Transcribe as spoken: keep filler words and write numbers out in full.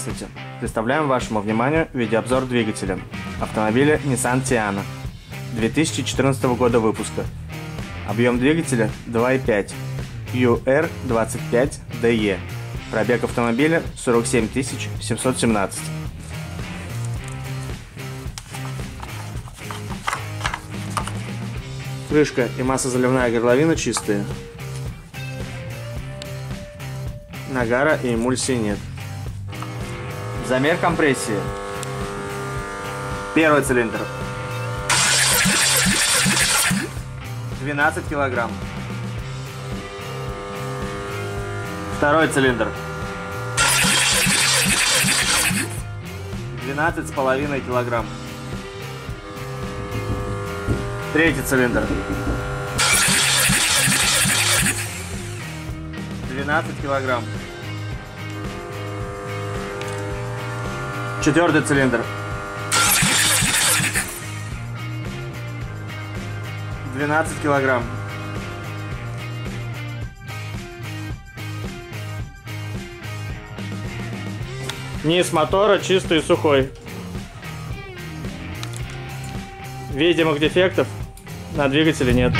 Здравствуйте! Представляем вашему вниманию видеообзор двигателя автомобиля Nissan Teana две тысячи четырнадцатого года выпуска. Объем двигателя два и пять, Q R двадцать пять D E, пробег автомобиля сорок семь тысяч семьсот семнадцать. Крышка и массозаливная горловина чистые. Нагара и эмульсии нет. Замер компрессии. Первый цилиндр. двенадцать килограмм. Второй цилиндр. двенадцать с половиной килограмм. Третий цилиндр. двенадцать килограмм. Четвертый цилиндр. двенадцать килограмм. Низ мотора чистый и сухой. Видимых дефектов на двигателе нет.